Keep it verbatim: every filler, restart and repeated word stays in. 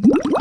What?